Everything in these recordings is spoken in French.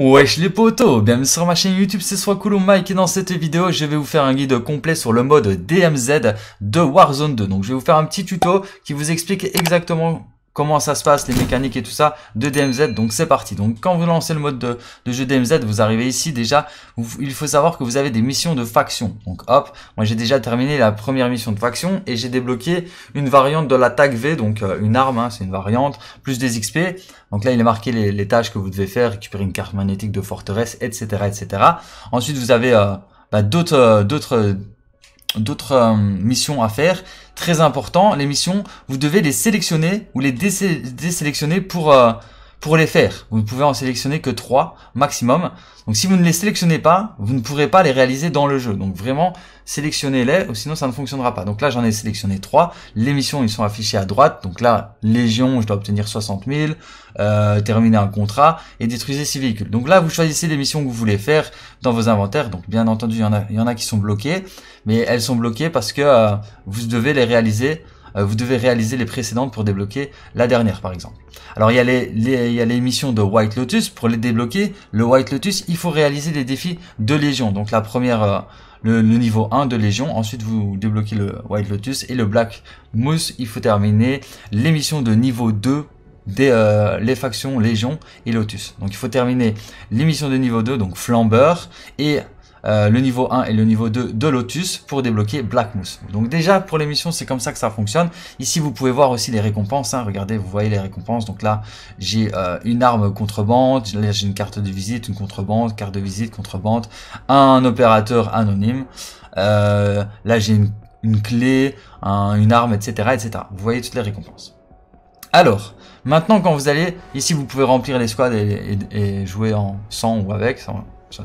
Wesh les potos, bienvenue sur ma chaîne YouTube, c'est Soiscool Mike et dans cette vidéo je vais vous faire un guide complet sur le mode DMZ de Warzone 2. Donc je vais vous faire un petit tuto qui vous explique exactement comment ça se passe, les mécaniques et tout ça de DMZ. Donc c'est parti. Donc quand vous lancez le mode de jeu DMZ, vous arrivez ici déjà, il faut savoir que vous avez des missions de faction. Donc hop, moi j'ai déjà terminé la première mission de faction et j'ai débloqué une variante de l'attaque V, donc une arme, hein, c'est une variante, plus des XP. Donc là, il est marqué les tâches que vous devez faire, récupérer une carte magnétique de forteresse, etc. etc. Ensuite, vous avez d'autres missions à faire. Très important, les missions, vous devez les sélectionner ou les désélectionner pour les faire. Vous ne pouvez en sélectionner que 3 maximum. Donc si vous ne les sélectionnez pas, vous ne pourrez pas les réaliser dans le jeu. Donc vraiment, sélectionnez-les, ou sinon ça ne fonctionnera pas. Donc là, j'en ai sélectionné 3. Les missions, ils sont affichés à droite. Donc là, Légion, je dois obtenir 60 000, terminer un contrat et détruisez 6 véhicules. Donc là, vous choisissez les missions que vous voulez faire dans vos inventaires. Donc bien entendu, il y en a qui sont bloquées, mais elles sont bloquées parce que vous devez les réaliser. Vous devez réaliser les précédentes pour débloquer la dernière, par exemple. Alors, il y a les missions de White Lotus. Pour les débloquer, le White Lotus, il faut réaliser les défis de Légion. Donc, la première, le niveau 1 de Légion. Ensuite, vous débloquez le White Lotus et le Black Moose. Il faut terminer les missions de niveau 2 des les factions Légion et Lotus. Donc, il faut terminer les missions de niveau 2, donc Flambeur, et le niveau 1 et le niveau 2 de Lotus pour débloquer Black Moose. Donc déjà pour les missions, c'est comme ça que ça fonctionne. Ici vous pouvez voir aussi les récompenses, hein. Regardez, vous voyez les récompenses. Donc là j'ai une arme contrebande, là j'ai une carte de visite, une contrebande, carte de visite, contrebande, un opérateur anonyme, là j'ai une clé, une arme, etc., etc. Vous voyez toutes les récompenses. Alors, maintenant quand vous allez, ici vous pouvez remplir les squads et jouer en sans ou avec, ça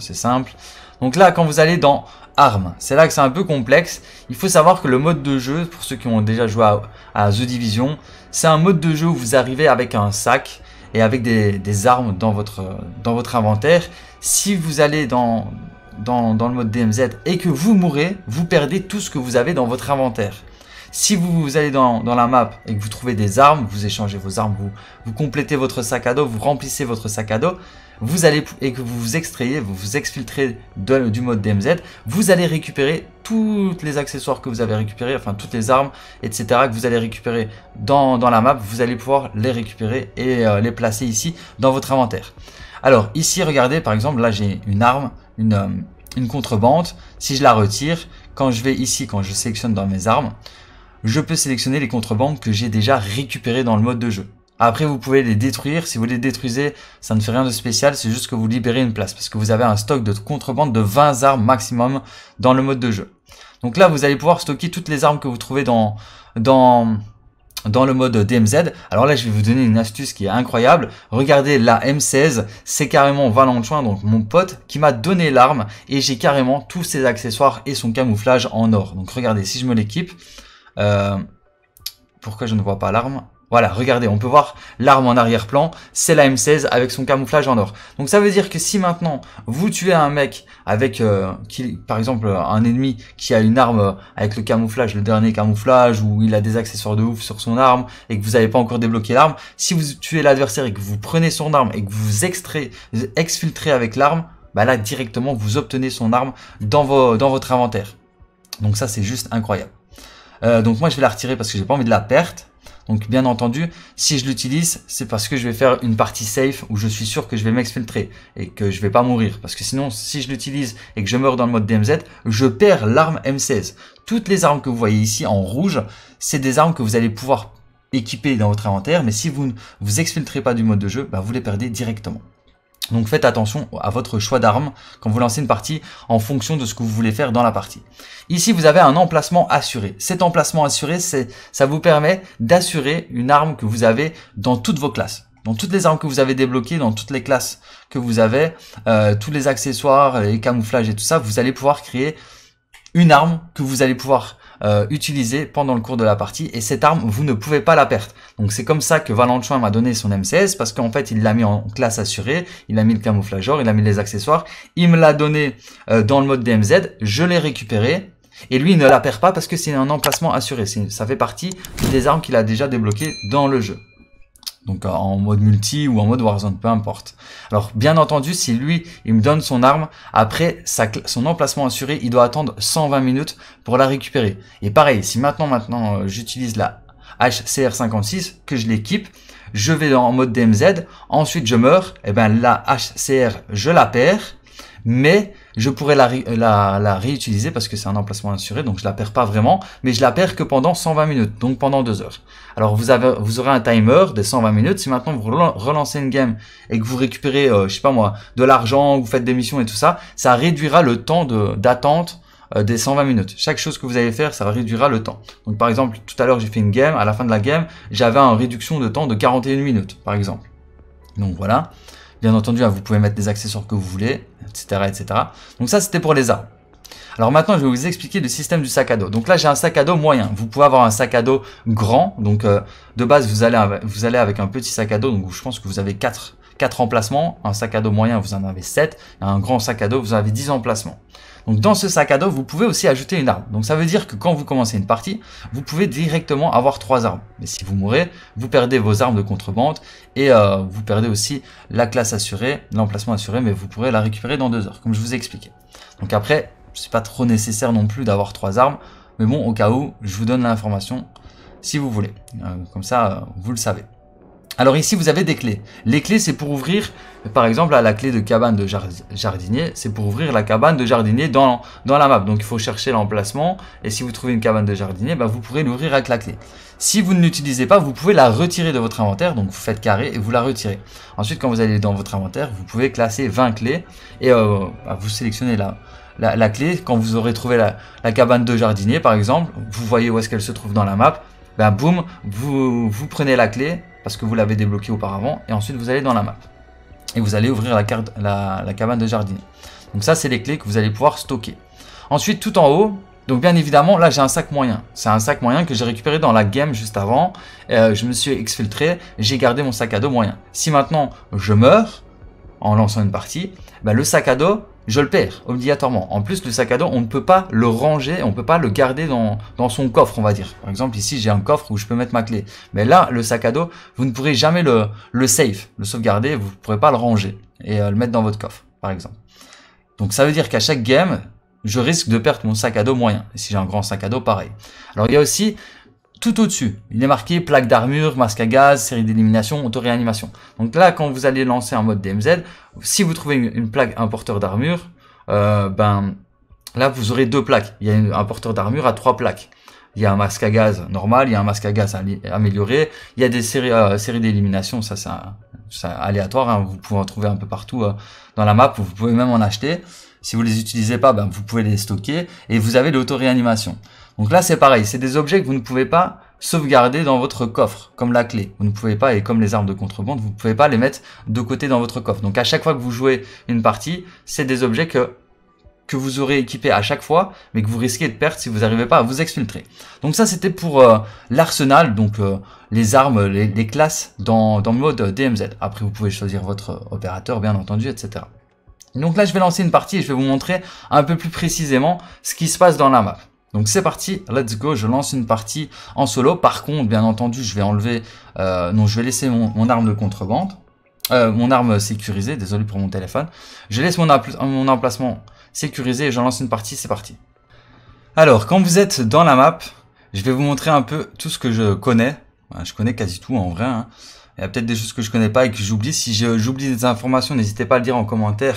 c'est simple. Donc là, quand vous allez dans armes, c'est là que c'est un peu complexe. Il faut savoir que le mode de jeu, pour ceux qui ont déjà joué à The Division, c'est un mode de jeu où vous arrivez avec un sac et avec des armes dans votre inventaire. Si vous allez dans le mode DMZ et que vous mourrez, vous perdez tout ce que vous avez dans votre inventaire. Si vous allez dans la map et que vous trouvez des armes, vous échangez vos armes, vous complétez votre sac à dos, vous remplissez votre sac à dos, vous allez, et que vous vous extrayez, vous vous exfiltrez du mode DMZ, vous allez récupérer tous les accessoires que vous avez récupérés, enfin toutes les armes, etc. que vous allez récupérer dans la map, vous allez pouvoir les récupérer et les placer ici dans votre inventaire. Alors ici, regardez, par exemple, là j'ai une arme, une contrebande. Si je la retire, quand je vais ici, quand je sélectionne dans mes armes, je peux sélectionner les contrebandes que j'ai déjà récupérées dans le mode de jeu. Après, vous pouvez les détruire. Si vous les détruisez, ça ne fait rien de spécial. C'est juste que vous libérez une place parce que vous avez un stock de contrebande de 20 armes maximum dans le mode de jeu. Donc là, vous allez pouvoir stocker toutes les armes que vous trouvez dans le mode DMZ. Alors là, je vais vous donner une astuce qui est incroyable. Regardez la M16, c'est carrément Valentin, donc mon pote, qui m'a donné l'arme et j'ai carrément tous ses accessoires et son camouflage en or. Donc regardez, si je me l'équipe, pourquoi je ne vois pas l'arme? Voilà, regardez, on peut voir l'arme en arrière-plan, c'est la M16 avec son camouflage en or. Donc ça veut dire que si maintenant vous tuez un mec avec, par exemple, un ennemi qui a une arme avec le camouflage, le dernier camouflage, où il a des accessoires de ouf sur son arme et que vous n'avez pas encore débloqué l'arme, si vous tuez l'adversaire et que vous prenez son arme et que vous exfiltrez avec l'arme, bah là directement vous obtenez son arme dans votre inventaire. Donc ça c'est juste incroyable. Donc moi je vais la retirer parce que j'ai pas envie de la perdre. Donc bien entendu, si je l'utilise, c'est parce que je vais faire une partie safe où je suis sûr que je vais m'exfiltrer et que je vais pas mourir. Parce que sinon, si je l'utilise et que je meurs dans le mode DMZ, je perds l'arme M16. Toutes les armes que vous voyez ici en rouge, c'est des armes que vous allez pouvoir équiper dans votre inventaire. Mais si vous ne vous exfiltrez pas du mode de jeu, bah vous les perdez directement. Donc faites attention à votre choix d'armes quand vous lancez une partie en fonction de ce que vous voulez faire dans la partie. Ici, vous avez un emplacement assuré. Cet emplacement assuré, ça vous permet d'assurer une arme que vous avez dans toutes vos classes. Dans toutes les armes que vous avez débloquées, dans toutes les classes que vous avez, tous les accessoires, les camouflages et tout ça, vous allez pouvoir créer une arme que vous allez pouvoir utiliser pendant le cours de la partie, et cette arme vous ne pouvez pas la perdre. Donc c'est comme ça que Valentin m'a donné son M16, parce qu'en fait il l'a mis en classe assurée, il a mis le camouflageur, il a mis les accessoires, il me l'a donné dans le mode DMZ, je l'ai récupéré et lui il ne la perd pas parce que c'est un emplacement assuré, ça fait partie des armes qu'il a déjà débloquées dans le jeu. Donc en mode multi ou en mode Warzone, peu importe. Alors bien entendu, si lui, il me donne son arme, après son emplacement assuré, il doit attendre 120 minutes pour la récupérer. Et pareil, si maintenant j'utilise la HCR56, que je l'équipe, je vais en mode DMZ, ensuite je meurs, et bien la HCR, je la perds, mais je pourrais la réutiliser parce que c'est un emplacement assuré, donc je la perds pas vraiment, mais je la perds que pendant 120 minutes, donc pendant 2 heures. Alors vous aurez un timer des 120 minutes. Si maintenant vous relancez une game et que vous récupérez, je sais pas moi, de l'argent, vous faites des missions et tout ça, ça réduira le temps d'attente des 120 minutes. Chaque chose que vous allez faire, ça réduira le temps. Donc par exemple, tout à l'heure j'ai fait une game, à la fin de la game, j'avais une réduction de temps de 41 minutes, par exemple. Donc voilà. Bien entendu, vous pouvez mettre des accessoires que vous voulez, etc. etc. Donc ça, c'était pour les armes. Alors maintenant, je vais vous expliquer le système du sac à dos. Donc là, j'ai un sac à dos moyen. Vous pouvez avoir un sac à dos grand. Donc de base, vous allez avec un petit sac à dos. Donc je pense que vous avez 4 emplacements. Un sac à dos moyen, vous en avez 7. Et un grand sac à dos, vous avez 10 emplacements. Donc dans ce sac à dos, vous pouvez aussi ajouter une arme. Donc ça veut dire que quand vous commencez une partie, vous pouvez directement avoir 3 armes. Mais si vous mourrez, vous perdez vos armes de contrebande et vous perdez aussi la classe assurée, l'emplacement assuré, mais vous pourrez la récupérer dans 2 heures, comme je vous ai expliqué. Donc après, c'est pas trop nécessaire non plus d'avoir 3 armes, mais bon, au cas où, je vous donne l'information si vous voulez. Comme ça, vous le savez. Alors ici, vous avez des clés. Les clés, c'est pour ouvrir, par exemple, à la clé de cabane de jardinier. C'est pour ouvrir la cabane de jardinier dans la map. Donc, il faut chercher l'emplacement. Et si vous trouvez une cabane de jardinier, bah, vous pourrez l'ouvrir avec la clé. Si vous ne l'utilisez pas, vous pouvez la retirer de votre inventaire. Donc, vous faites carré et vous la retirez. Ensuite, quand vous allez dans votre inventaire, vous pouvez classer 20 clés. Et vous sélectionnez la clé. Quand vous aurez trouvé la cabane de jardinier, par exemple, vous voyez où est-ce qu'elle se trouve dans la map. Bah, boum, vous prenez la clé, parce que vous l'avez débloqué auparavant, et ensuite vous allez dans la map et vous allez ouvrir la cabane de jardinier. Donc ça, c'est les clés que vous allez pouvoir stocker. Ensuite, tout en haut, donc bien évidemment, là j'ai un sac moyen. C'est un sac moyen que j'ai récupéré dans la game juste avant. Je me suis exfiltré, j'ai gardé mon sac à dos moyen. Si maintenant je meurs en lançant une partie, bah, le sac à dos, je le perds obligatoirement. En plus, le sac à dos, on ne peut pas le ranger, on ne peut pas le garder dans son coffre, on va dire. Par exemple, ici, j'ai un coffre où je peux mettre ma clé. Mais là, le sac à dos, vous ne pourrez jamais le sauvegarder, vous ne pourrez pas le ranger et le mettre dans votre coffre, par exemple. Donc, ça veut dire qu'à chaque game, je risque de perdre mon sac à dos moyen. Et si j'ai un grand sac à dos, pareil. Alors, il y a aussi... tout au-dessus, il est marqué plaque d'armure, masque à gaz, série d'élimination, auto-réanimation. Donc là, quand vous allez lancer un mode DMZ, si vous trouvez une plaque, un porteur d'armure, ben là, vous aurez 2 plaques. Il y a un porteur d'armure à 3 plaques. Il y a un masque à gaz normal, il y a un masque à gaz amélioré, il y a des séries d'élimination, ça c'est aléatoire, hein. Vous pouvez en trouver un peu partout dans la map, vous pouvez même en acheter. Si vous les utilisez pas, ben, vous pouvez les stocker et vous avez l'auto-réanimation. Donc là, c'est pareil, c'est des objets que vous ne pouvez pas sauvegarder dans votre coffre, comme la clé. Vous ne pouvez pas, et comme les armes de contrebande, vous ne pouvez pas les mettre de côté dans votre coffre. Donc à chaque fois que vous jouez une partie, c'est des objets que vous aurez équipés à chaque fois, mais que vous risquez de perdre si vous n'arrivez pas à vous exfiltrer. Donc ça, c'était pour l'arsenal, donc les armes, les classes dans le mode DMZ. Après, vous pouvez choisir votre opérateur, bien entendu, etc. Donc là, je vais lancer une partie et je vais vous montrer un peu plus précisément ce qui se passe dans la map. Donc c'est parti, let's go, je lance une partie en solo. Par contre, bien entendu, je vais enlever, non, je vais laisser mon arme de contrebande, mon arme sécurisée, désolé pour mon téléphone. Je laisse mon emplacement sécurisé et je lance une partie, c'est parti. Alors, quand vous êtes dans la map, je vais vous montrer un peu tout ce que je connais. Je connais quasi tout en vrai, hein. Il y a peut-être des choses que je connais pas et que j'oublie. Si j'oublie des informations, n'hésitez pas à le dire en commentaire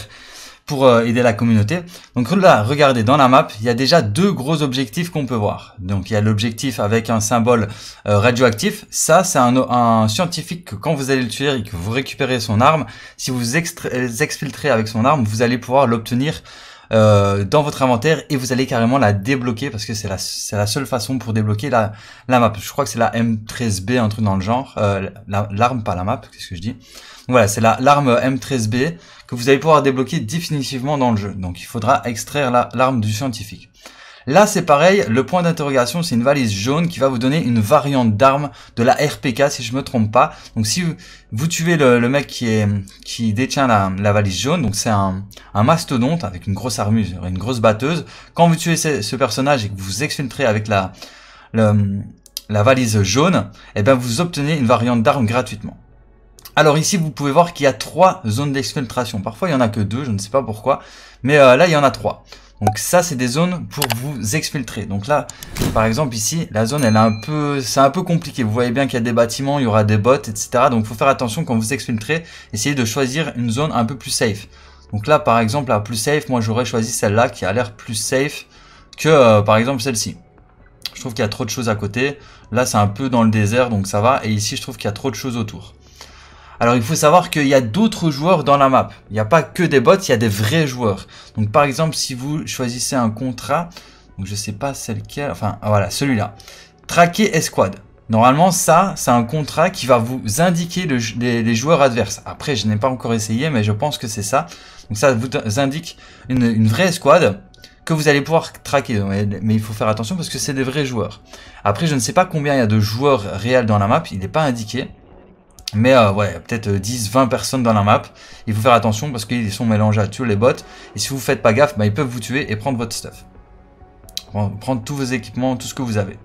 pour aider la communauté. Donc là, regardez, dans la map, il y a déjà 2 gros objectifs qu'on peut voir. Donc il y a l'objectif avec un symbole radioactif. Ça, c'est un scientifique que quand vous allez le tuer et que vous récupérez son arme, si vous exfiltrez avec son arme, vous allez pouvoir l'obtenir dans votre inventaire et vous allez carrément la débloquer parce que c'est la seule façon pour débloquer la map. Je crois que c'est la M13B, un truc dans le genre. L'arme, pas la map, qu'est-ce que je dis? Donc voilà, c'est l'arme M13B que vous allez pouvoir débloquer définitivement dans le jeu. Donc il faudra extraire l'arme du scientifique. Là, c'est pareil, le point d'interrogation, c'est une valise jaune qui va vous donner une variante d'arme de la RPK, si je me trompe pas. Donc si vous tuez le mec qui détient la valise jaune, donc c'est un mastodonte avec une grosse armure, une grosse batteuse. Quand vous tuez ce personnage et que vous vous exfiltrez avec la valise jaune, eh ben vous obtenez une variante d'arme gratuitement. Alors ici, vous pouvez voir qu'il y a 3 zones d'exfiltration. Parfois, il n'y en a que 2, je ne sais pas pourquoi. Mais là, il y en a 3. Donc ça, c'est des zones pour vous exfiltrer. Donc là, par exemple, ici, la zone, elle est un peu, c'est un peu compliqué. Vous voyez bien qu'il y a des bâtiments, il y aura des bots, etc. Donc, il faut faire attention quand vous exfiltrez. Essayez de choisir une zone un peu plus safe. Donc là, par exemple, la plus safe, moi, j'aurais choisi celle-là qui a l'air plus safe que, par exemple, celle-ci. Je trouve qu'il y a trop de choses à côté. Là, c'est un peu dans le désert, donc ça va. Et ici, je trouve qu'il y a trop de choses autour. Alors, il faut savoir qu'il y a d'autres joueurs dans la map. Il n'y a pas que des bots, il y a des vrais joueurs. Donc, par exemple, si vous choisissez un contrat, donc je sais pas celle qui est, enfin, voilà, celui-là. Traquer escouade. Normalement, ça, c'est un contrat qui va vous indiquer les joueurs adverses. Après, je n'ai pas encore essayé, mais je pense que c'est ça. Donc, ça vous indique une vraie escouade que vous allez pouvoir traquer. Mais il faut faire attention parce que c'est des vrais joueurs. Après, je ne sais pas combien il y a de joueurs réels dans la map. Il n'est pas indiqué. Mais ouais, peut-être 10, 20 personnes dans la map. Il faut faire attention parce qu'ils sont mélangés à tous les bots. Et si vous faites pas gaffe, bah, ils peuvent vous tuer et prendre votre stuff. Prendre tous vos équipements, tout ce que vous avez.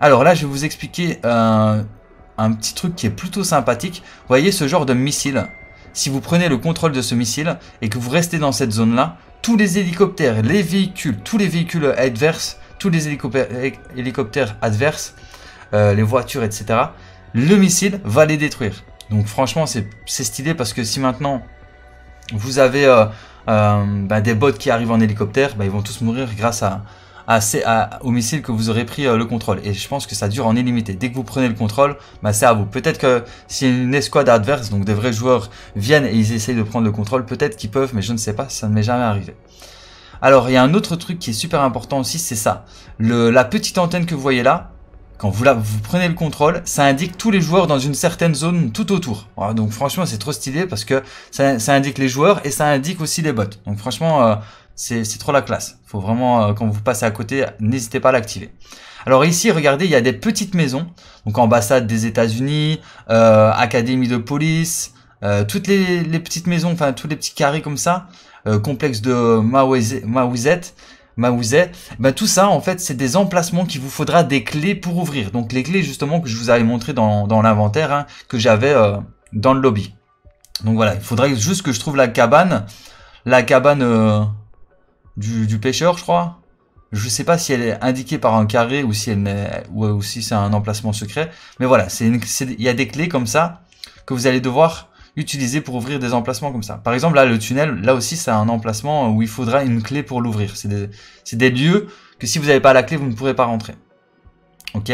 Alors là, je vais vous expliquer un petit truc qui est plutôt sympathique. Vous voyez ce genre de missile. Si vous prenez le contrôle de ce missile et que vous restez dans cette zone-là, tous les hélicoptères, les véhicules, tous les véhicules adverses, tous les hélicoptères adverses, les voitures, etc., le missile va les détruire. Donc franchement, c'est stylé parce que si maintenant vous avez des bots qui arrivent en hélicoptère, bah, ils vont tous mourir grâce au missile que vous aurez pris le contrôle. Et je pense que ça dure en illimité. Dès que vous prenez le contrôle, bah, c'est à vous. Peut-être que si une escouade adverse, donc des vrais joueurs, viennent et ils essayent de prendre le contrôle, peut-être qu'ils peuvent, mais je ne sais pas, ça ne m'est jamais arrivé. Alors, il y a un autre truc qui est super important aussi, c'est ça. La petite antenne que vous voyez là, quand vous prenez le contrôle, ça indique tous les joueurs dans une certaine zone tout autour. Voilà, donc franchement, c'est trop stylé parce que ça indique les joueurs et ça indique aussi les bots. Donc franchement, c'est trop la classe. Faut vraiment, quand vous passez à côté, n'hésitez pas à l'activer. Alors ici, regardez, il y a des petites maisons. Donc ambassade des États-Unis, académie de police, toutes les petites maisons, enfin tous les petits carrés comme ça, complexe de Maouzet, ben tout ça en fait c'est des emplacements qu'il vous faudra des clés pour ouvrir. Donc les clés justement que je vous avais montré dans l'inventaire, hein, que j'avais dans le lobby. Donc voilà, il faudrait juste que je trouve la cabane du pêcheur, je crois. Je sais pas si elle est indiquée par un carré ou si elle ou si c'est un emplacement secret. Mais voilà, il y a des clés comme ça que vous allez devoir utiliser pour ouvrir des emplacements comme ça. Par exemple, là, le tunnel, là aussi, c'est un emplacement où il faudra une clé pour l'ouvrir. C'est des lieux que si vous n'avez pas la clé, vous ne pourrez pas rentrer. Ok.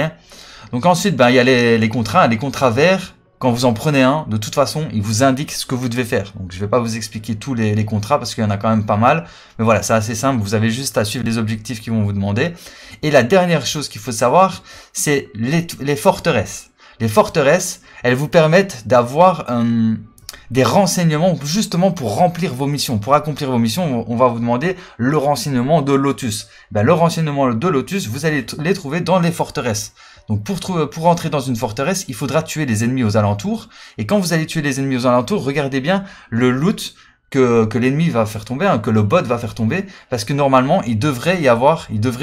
Donc ensuite, ben, il y a les contrats. Les contrats verts, quand vous en prenez un, de toute façon, ils vous indiquent ce que vous devez faire. Donc, je ne vais pas vous expliquer tous les contrats parce qu'il y en a quand même pas mal. Mais voilà, c'est assez simple. Vous avez juste à suivre les objectifs qu'ils vont vous demander. Et la dernière chose qu'il faut savoir, c'est les forteresses. Les forteresses, elles vous permettent d'avoir des renseignements justement pour remplir vos missions. Pour accomplir vos missions, on va vous demander le renseignement de Lotus. Ben, le renseignement de Lotus, vous allez les trouver dans les forteresses. Donc pour entrer dans une forteresse, il faudra tuer les ennemis aux alentours. Et quand vous allez tuer les ennemis aux alentours, regardez bien le loot que l'ennemi va faire tomber, hein, que le bot va faire tomber. Parce que normalement, il devrait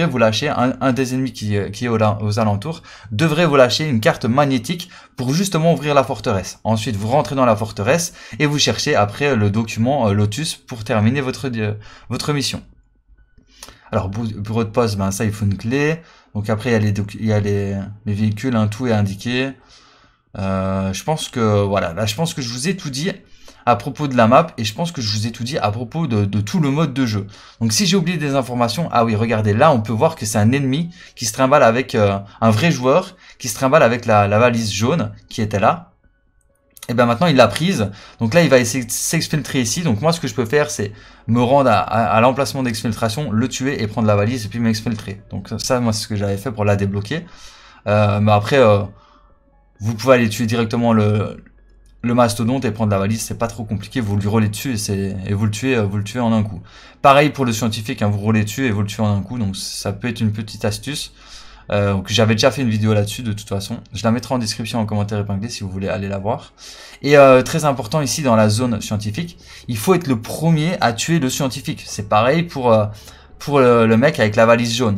vous lâcher, un des ennemis qui est aux alentours, devrait vous lâcher une carte magnétique pour justement ouvrir la forteresse. Ensuite, vous rentrez dans la forteresse et vous cherchez après le document Lotus pour terminer votre mission. Alors, bureau de poste, ben ça, il faut une clé. Donc après, il y a les véhicules, hein, tout est indiqué. Je pense que, voilà, là, je pense que je vous ai tout dit à propos de la map, et je pense que je vous ai tout dit à propos de tout le mode de jeu. Donc si j'ai oublié des informations, ah oui, regardez, là on peut voir que c'est un ennemi qui se trimballe avec un vrai joueur, qui se trimballe avec la valise jaune qui était là. Et bien maintenant il l'a prise, donc là il va essayer de s'exfiltrer ici. Donc moi ce que je peux faire, c'est me rendre à l'emplacement d'exfiltration, le tuer et prendre la valise et puis m'exfiltrer. Donc ça, moi c'est ce que j'avais fait pour la débloquer. Mais après, vous pouvez aller tuer directement le mastodonte et prendre la valise, c'est pas trop compliqué, vous lui roulez dessus et vous le tuez en un coup. Pareil pour le scientifique, hein, vous roulez dessus et vous le tuez en un coup, donc ça peut être une petite astuce. J'avais déjà fait une vidéo là-dessus de toute façon, je la mettrai en description, en commentaire épinglé si vous voulez aller la voir. Et très important ici dans la zone scientifique, il faut être le premier à tuer le scientifique. C'est pareil pour le mec avec la valise jaune.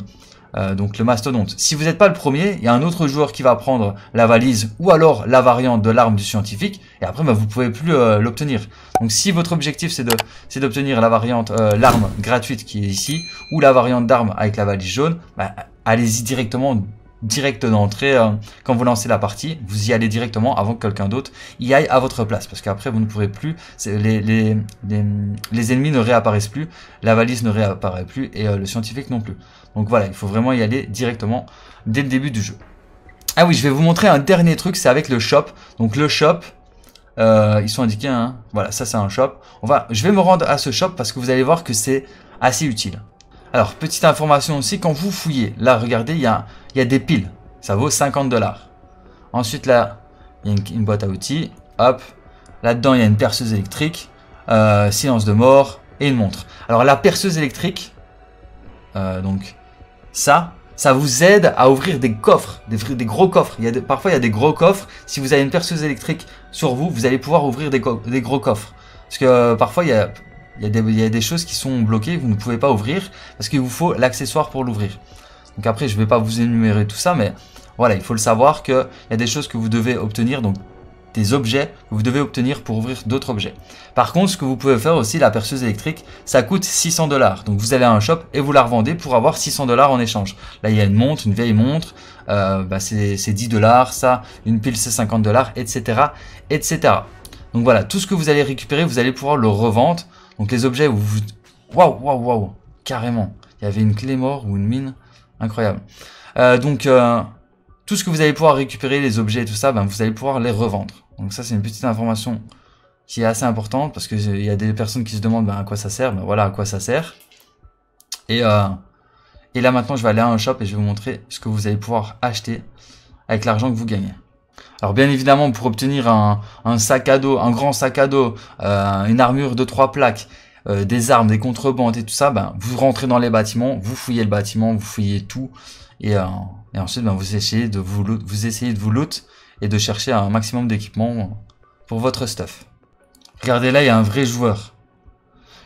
donc le mastodonte. Si vous n'êtes pas le premier, il y a un autre joueur qui va prendre la valise ou alors la variante de l'arme du scientifique, et après bah, vous ne pouvez plus l'obtenir. Donc si votre objectif c'est d'obtenir la variante l'arme gratuite qui est ici, ou la variante d'arme avec la valise jaune, bah, allez-y directement, direct d'entrée. Quand vous lancez la partie, vous y allez directement avant que quelqu'un d'autre y aille à votre place, parce qu'après vous ne pourrez plus, les ennemis ne réapparaissent plus, la valise ne réapparaît plus et le scientifique non plus. Donc voilà, il faut vraiment y aller directement dès le début du jeu. Ah oui, je vais vous montrer un dernier truc, c'est avec le shop. Donc le shop, ils sont indiqués, hein. Voilà, ça c'est un shop. Je vais me rendre à ce shop parce que vous allez voir que c'est assez utile. Alors, petite information aussi, quand vous fouillez, là, regardez, il y a des piles. Ça vaut 50 $. Ensuite, là, il y a une boîte à outils. Hop, là-dedans, il y a une perceuse électrique, silence de mort et une montre. Alors, la perceuse électrique, donc, ça vous aide à ouvrir des coffres, des gros coffres. Parfois, il y a des gros coffres. Si vous avez une perceuse électrique sur vous, vous allez pouvoir ouvrir des gros coffres. Parce que parfois, il y a des choses qui sont bloquées, vous ne pouvez pas ouvrir parce qu'il vous faut l'accessoire pour l'ouvrir. Donc après, je ne vais pas vous énumérer tout ça, mais voilà, il faut le savoir qu'il y a des choses que vous devez obtenir, donc des objets que vous devez obtenir pour ouvrir d'autres objets. Par contre, ce que vous pouvez faire aussi, la perceuse électrique, ça coûte 600 $. Donc vous allez à un shop et vous la revendez pour avoir 600 $ en échange. Là, il y a une montre, une vieille montre, bah c'est 10 $, ça, une pile c'est 50 $, etc., etc. Donc voilà, tout ce que vous allez récupérer, vous allez pouvoir le revendre. Donc les objets, vous... Waouh, waouh, waouh, carrément. Il y avait une clé mort ou une mine, incroyable. Tout ce que vous allez pouvoir récupérer, les objets et tout ça, ben, vous allez pouvoir les revendre. Donc ça, c'est une petite information qui est assez importante parce qu'il y a des personnes qui se demandent ben, à quoi ça sert. Ben, voilà à quoi ça sert. Et là, maintenant, je vais aller à un shop et je vais vous montrer ce que vous allez pouvoir acheter avec l'argent que vous gagnez. Alors bien évidemment, pour obtenir un sac à dos, un grand sac à dos, une armure de 3 plaques, des armes, des contrebandes et tout ça, ben, vous rentrez dans les bâtiments, vous fouillez le bâtiment, vous fouillez tout. Et ensuite, ben, vous essayez de vous loot et de chercher un maximum d'équipement pour votre stuff. Regardez là, il y a un vrai joueur.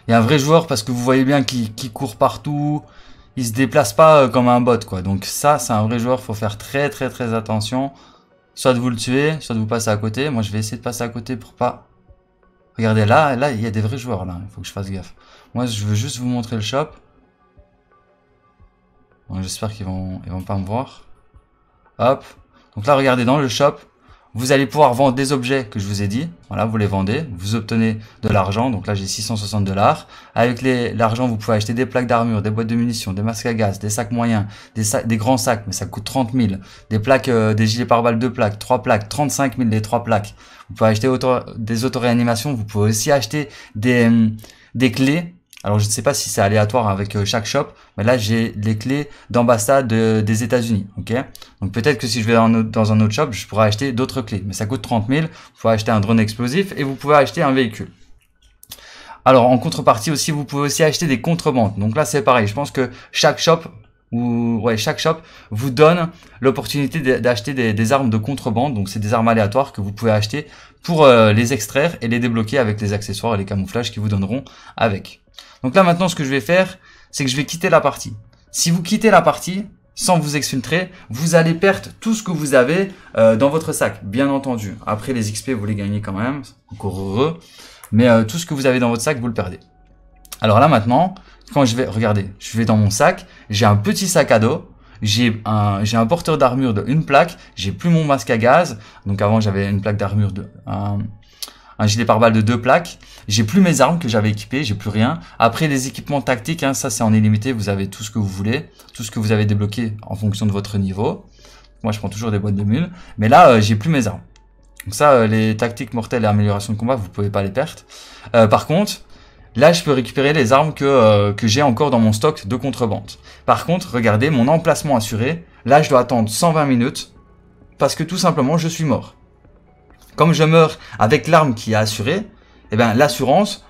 Il y a un vrai joueur parce que vous voyez bien qu'il court partout. Il se déplace pas comme un bot, quoi. Donc ça, c'est un vrai joueur, faut faire très attention. Soit de vous le tuer, soit de vous passer à côté. Moi, je vais essayer de passer à côté pour pas... Regardez, là, il y a des vrais joueurs, là. Il faut que je fasse gaffe. Moi, je veux juste vous montrer le shop. Bon, j'espère qu'ils vont pas me voir. Hop. Donc là, regardez, dans le shop, vous allez pouvoir vendre des objets que je vous ai dit. Voilà, vous les vendez. Vous obtenez de l'argent. Donc là, j'ai 660 $. Avec l'argent, vous pouvez acheter des plaques d'armure, des boîtes de munitions, des masques à gaz, des sacs moyens, des grands sacs, mais ça coûte 30 000. Des plaques, des gilets pare-balles 2 plaques, 3 plaques, 35 000 les 3 plaques. Vous pouvez acheter des autoréanimations. Vous pouvez aussi acheter des clés. Alors, je ne sais pas si c'est aléatoire avec chaque shop, mais là, j'ai les clés d'ambassade des États-Unis, ok? Donc, peut-être que si je vais dans un autre shop, je pourrais acheter d'autres clés, mais ça coûte 30 000. Vous pouvez acheter un drone explosif et vous pouvez acheter un véhicule. Alors, en contrepartie aussi, vous pouvez aussi acheter des contrebandes. Donc là, c'est pareil. Je pense que chaque shop vous donne l'opportunité d'acheter des armes de contrebande. Donc, c'est des armes aléatoires que vous pouvez acheter pour les extraire et les débloquer avec les accessoires et les camouflages qu'ils vous donneront avec. Donc là, maintenant, ce que je vais faire, c'est que je vais quitter la partie. Si vous quittez la partie sans vous exfiltrer, vous allez perdre tout ce que vous avez dans votre sac, bien entendu. Après, les XP, vous les gagnez quand même, encore heureux. Mais tout ce que vous avez dans votre sac, vous le perdez. Alors là, maintenant, quand je vais... Regardez, je vais dans mon sac, j'ai un petit sac à dos. J'ai un porteur d'armure de 1 plaque. J'ai plus mon masque à gaz. Donc avant, j'avais une plaque d'armure de... un gilet pare-balles de 2 plaques, j'ai plus mes armes que j'avais équipées, j'ai plus rien. Après les équipements tactiques, hein, ça c'est en illimité, vous avez tout ce que vous voulez, tout ce que vous avez débloqué en fonction de votre niveau. Moi je prends toujours des boîtes de mules, mais là j'ai plus mes armes. Donc ça, les tactiques mortelles et améliorations de combat, vous pouvez pas les perdre. Par contre, là je peux récupérer les armes que j'ai encore dans mon stock de contrebande. Par contre, regardez, mon emplacement assuré, là je dois attendre 120 minutes parce que tout simplement je suis mort. Comme je meurs avec l'arme qui est assurée, eh ben, l'assurance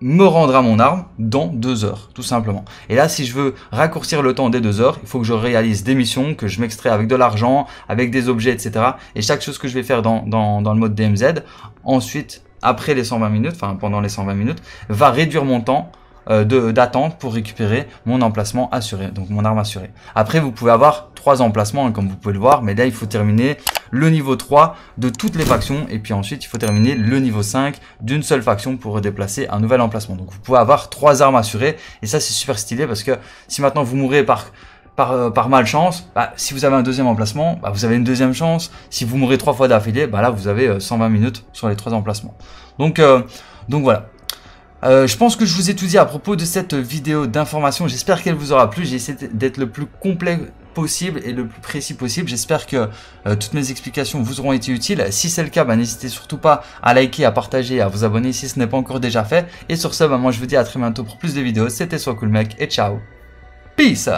me rendra mon arme dans 2 heures, tout simplement. Et là, si je veux raccourcir le temps des 2 heures, il faut que je réalise des missions, que je m'extrais avec de l'argent, avec des objets, etc. Et chaque chose que je vais faire dans le mode DMZ, ensuite, après les 120 minutes, enfin pendant les 120 minutes, va réduire mon temps d'attente pour récupérer mon emplacement assuré, donc mon arme assurée. Après vous pouvez avoir 3 emplacements hein, comme vous pouvez le voir, mais là il faut terminer le niveau 3 de toutes les factions et puis ensuite il faut terminer le niveau 5 d'une seule faction pour redéplacer un nouvel emplacement. Donc vous pouvez avoir 3 armes assurées et ça c'est super stylé parce que si maintenant vous mourrez par malchance, bah, si vous avez un deuxième emplacement, bah, vous avez une deuxième chance. Si vous mourrez 3 fois d'affilée, bah, là vous avez 120 minutes sur les 3 emplacements. Donc voilà. Je pense que je vous ai tout dit à propos de cette vidéo d'information. J'espère qu'elle vous aura plu. J'ai essayé d'être le plus complet possible et le plus précis possible. J'espère que toutes mes explications vous auront été utiles. Si c'est le cas, bah, n'hésitez surtout pas à liker, à partager, à vous abonner si ce n'est pas encore déjà fait. Et sur ce, bah, moi je vous dis à très bientôt pour plus de vidéos. C'était Soiscool Mec et ciao. Peace.